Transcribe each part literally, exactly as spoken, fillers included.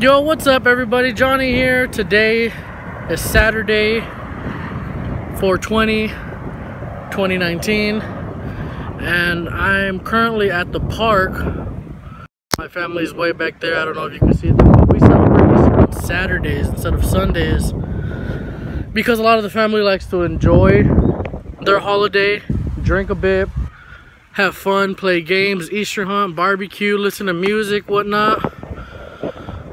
Yo, what's up everybody? Johnny here. Today is Saturday, four twenty twenty nineteen, and I'm currently at the park. My family's way back there. I don't know if you can see it, but we celebrate on Saturdays instead of Sundays because a lot of the family likes to enjoy their holiday, drink a bit, have fun, play games, Easter hunt, barbecue, listen to music, whatnot.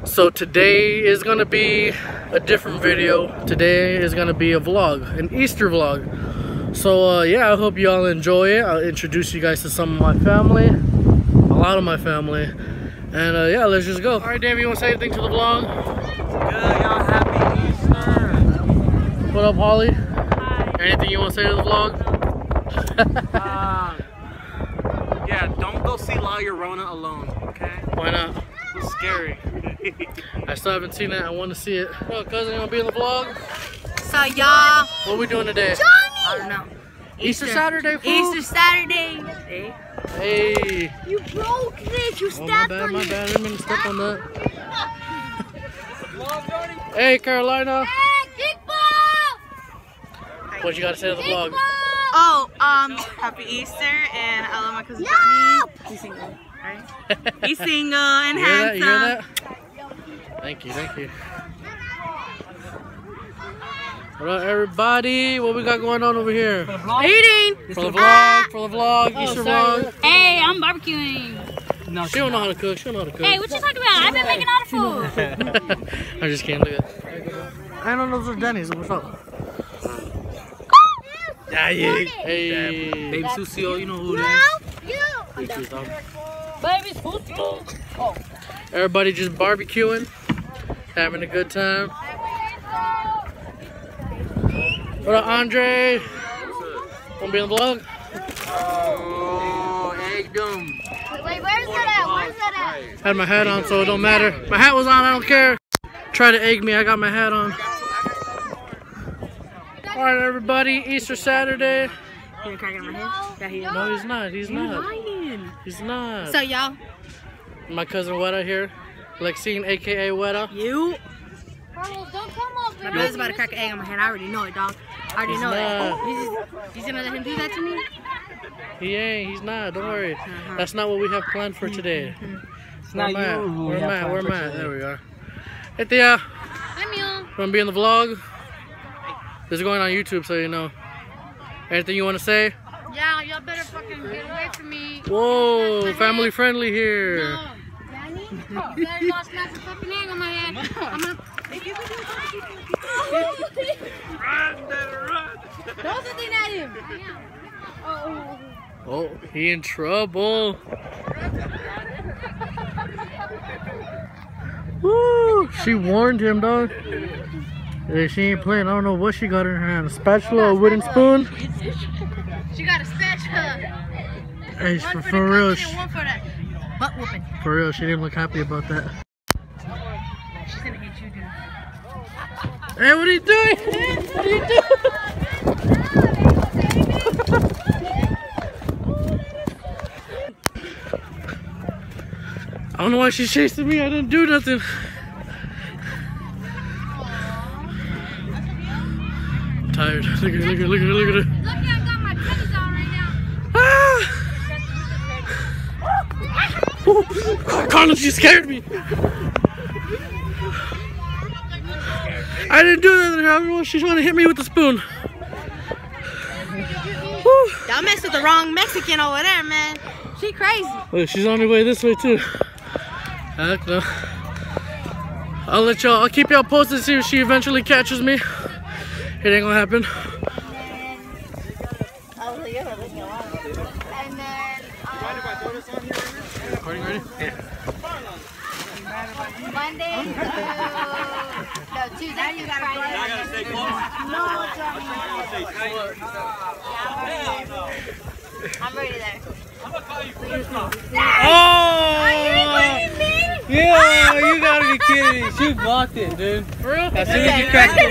So today is gonna be a different video. Today is gonna be a vlog, an Easter vlog. So uh, yeah, I hope y'all enjoy it. I'll introduce you guys to some of my family, a lot of my family, and uh, yeah, let's just go. All right, Davey, you wanna say anything to the vlog? Good, y'all. Happy Easter. What up, Holly? Anything you want to say to the vlog? uh, yeah, don't go see La Llorona alone, okay? Why not? It's scary. I still haven't seen it. I want to see it. Yo, cousin, you want to be in the vlog? So, y'all. What are we doing today? Johnny! I don't know. Easter, Easter Saturday, fool. Easter Saturday. Hey. Hey. You broke this. You oh, stepped on it. My bad, my bad. I didn't mean to step on that. Hey, Carolina. Hey. What you gotta say to the vlog? Oh, um, happy Easter, and I love my cousin Johnny. He's single, right? He's single and handsome. You hear that? You hear that? Thank you, thank you. What up, everybody? What we got going on over here? For the vlog. Eating. For the vlog, ah. for the vlog, oh, Easter sorry. vlog. Hey, I'm barbecuing. No, she, she don't know how to cook, she don't know how to cook. Hey, what you talking about? I've been making all the food. I just can't look at it. I don't know if those are Denny's, what's up? Yeah, yeah. Hey, baby Susio, you know who that is. No, you. Baby Susio. Oh. Everybody just barbecuing, having a good time. What up, Andre? Wanna be on the vlog? Oh, egg dumb. Wait, where's that at? Where's that at? Had my hat on, so it don't matter. My hat was on. I don't care. Try to egg me. I got my hat on. All right, everybody, Easter Saturday. You're cracking my head? That he is. No, he's not. He's You're not. Lying. He's not. So, y'all. My cousin Weta here. Lexine, a k a. Weta. You. Carlos, don't come up. My brother's about to crack an egg on my head. I already know it, dog. I already he's know not. it. He's, he's gonna let him do that to me? He ain't. He's not. Don't worry. Uh-huh. That's not what we have planned for today. It's Where not am I? you. Where am I? Where am I? There we are. Hey, Thea. I'm you. Wanna be in the vlog? This is going on YouTube, so you know. Anything you want to say? Yeah, y'all better fucking get away from me. Whoa, family head. friendly here. No. Danny? Oh. You better not smash a fucking egg on my head. I'm gonna... Run, better run. Don't something at him. Oh. Oh, he in trouble. Woo, she warned him, dog. Hey, she ain't playing. I don't know what she got in her hand. A spatula, a wooden spoon? She got a spatula. Hey, for, for, for real. She, one for, butt whooping. for real, she didn't look happy about that. She's gonna hit you, dude. Hey, what are you doing? What are you doing? I don't know why she's chasing me. I didn't do nothing. Tired. Look at her, look at her, look at her, look at her. Lucky I got my pennies on right now. Ah! Oh, Carlos, you scared me. I didn't do that to her. She's trying to hit me with a spoon. Y'all messed with the wrong Mexican over there, man. She crazy. Look, she's on her way this way, too. Heck no. I'll let y'all, I'll keep y'all posted to see if she eventually catches me. It ain't gonna happen. Recording ready? Yeah. Monday, uh, no, Tuesday, you gotta Friday. No, I'm ready there. I'm gonna call you. Oh! Are you Yeah, you gotta be kidding me. She blocked it, dude. For real? As soon as you cracked it.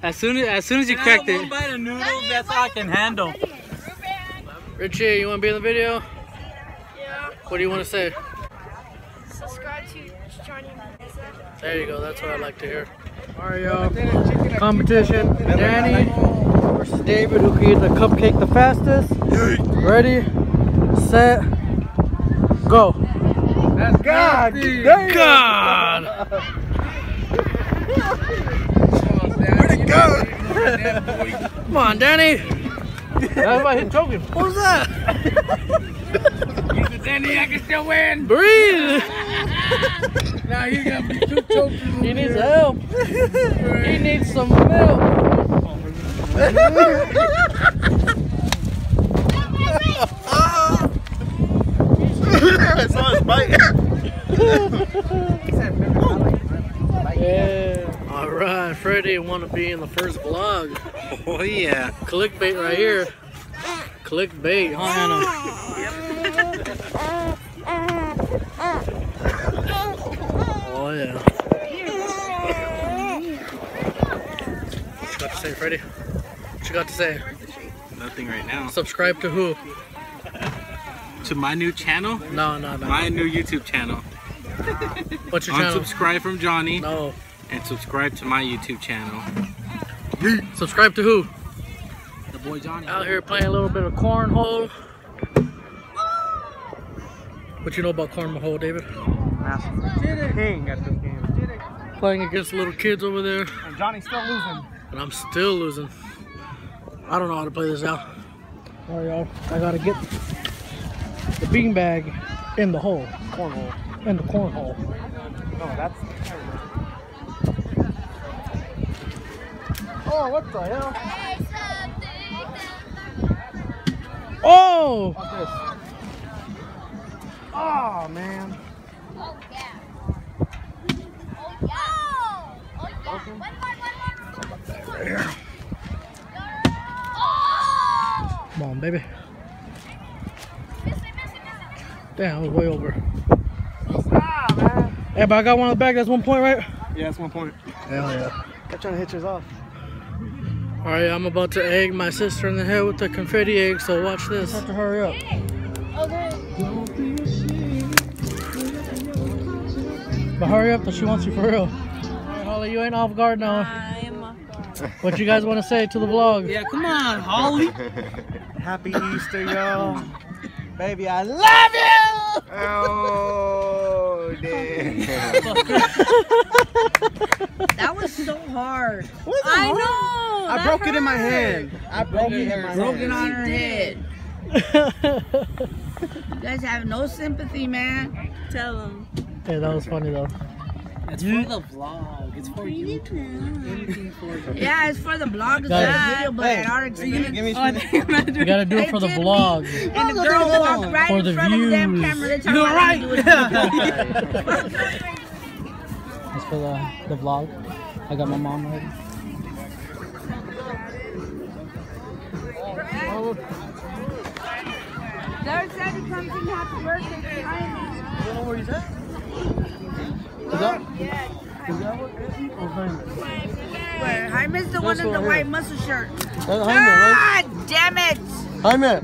As soon as, as soon as you can cracked it. One bite of noodles, no, that's all I can handle. Richie, you want to be in the video? Yeah. What do you want to say? Subscribe to Johnny Manessa. There you go. That's what I like to hear. All right, y'all. Competition. Danny versus David, who can eat the cupcake the fastest. Ready, set, go. That's God. God. God. Where'd it go? Come on, Danny. That's why he's joking. What was that? He's a Danny, I can still win. Breathe. Now he's gonna be too choked. He needs here. help. He needs some milk. I saw his bite. Yeah. Alright, Freddie wanna be in the first vlog. Oh yeah. Clickbait right here. Clickbait, huh Hannah? Oh yeah. What you got to say, Freddie? What you got to say? Nothing right now. Subscribe to who? To my new channel? No, no, no. My new YouTube channel. What's your channel? Unsubscribe from Johnny. No. And subscribe to my YouTube channel. Subscribe to who? The boy Johnny. Out here playing a little bit of cornhole. What you know about cornhole, David? Massive king at this game. Playing against little kids over there. And Johnny's still losing. And I'm still losing. I don't know how to play this out. All right, y'all. I gotta get the beanbag in the hole. Cornhole. In the cornhole. No, that's terrible. Oh, what the hell? Oh! Oh, man. Oh, yeah. Oh, yeah. Oh, yeah. One more, one more. Right here. Oh! Come on, baby. Damn, I was way over. Yeah, but I got one on the back. That's one point, right? Yeah, that's one point. Hell yeah. I'm trying to hit yours off. All right, I'm about to egg my sister in the head with the confetti egg, so watch this. I have to hurry up. Okay. But hurry up, because she wants you for real. All right, Holly, you ain't off guard now. I am off guard. What you guys want to say to the vlog? Yeah, come on, Holly. Happy Easter, y'all. Baby, I love you! Oh, damn. That was so hard. Was I hard? know. I broke hurt. it in my hand. I broke it in my broke hand. Broke it on her head. You guys have no sympathy, man. Tell them. Hey, that was funny, though. It's for the vlog. It's for you. Yeah, it's for the vlog as well, but at our expense. You gotta do it for the vlog. And the girl walked right in front of the damn camera. You're right. That's for the, the vlog. I got my mom ready. There said he comes in happy birthday tonight. I don't know where he's at. Is that, yeah, is that what Izzy or Jaime? Jaime's the That's one in the white muscle shirt. God right? damn it! Jaime!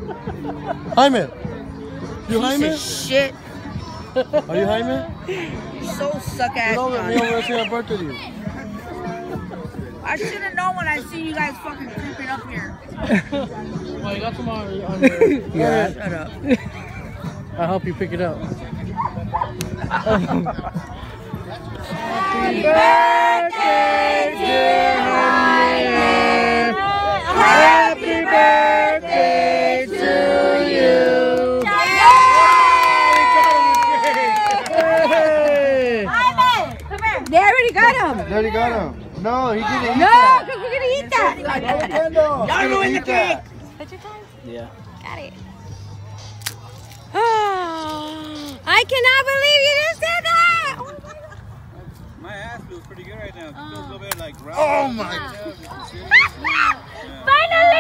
Jaime! You Jaime? Piece of shit. Are you Jaime? You so suck ass. You know that Neil was saying birthday to you. I should have known when I see you guys fucking creeping up here. Well, you got some on your... Yeah, shut up. I'll help you pick it up. Happy birthday, dear Jaime. Happy birthday to you. Yay! Jaime, come here. They already got him. They already got him. No, he didn't eat no, that. No, because we're going to eat that. Y'all ruined the cake. That's your time? Yeah. Got it. Oh, I cannot believe you just did that. My ass feels pretty good right now. It feels a little bit like round. Oh my God. Yeah.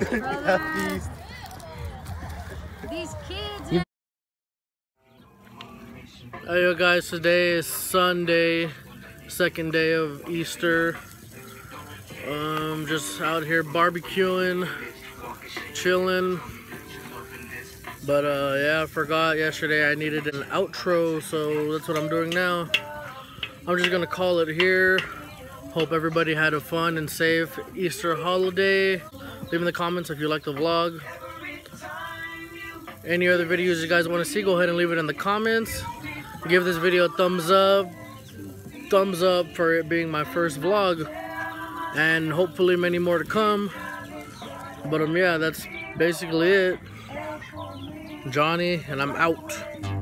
Finally! God, these kids. Hey, yo guys, today is Sunday, second day of Easter. Um, just out here barbecuing, chilling. But uh, yeah, I forgot yesterday I needed an outro, so that's what I'm doing now. I'm just gonna call it here. Hope everybody had a fun and safe Easter holiday. Leave in the comments if you like the vlog. Any other videos you guys want to see, go ahead and leave it in the comments. Give this video a thumbs up. Thumbs up for it being my first vlog. And hopefully many more to come. But um, yeah, that's basically it. Johnny, and I'm out.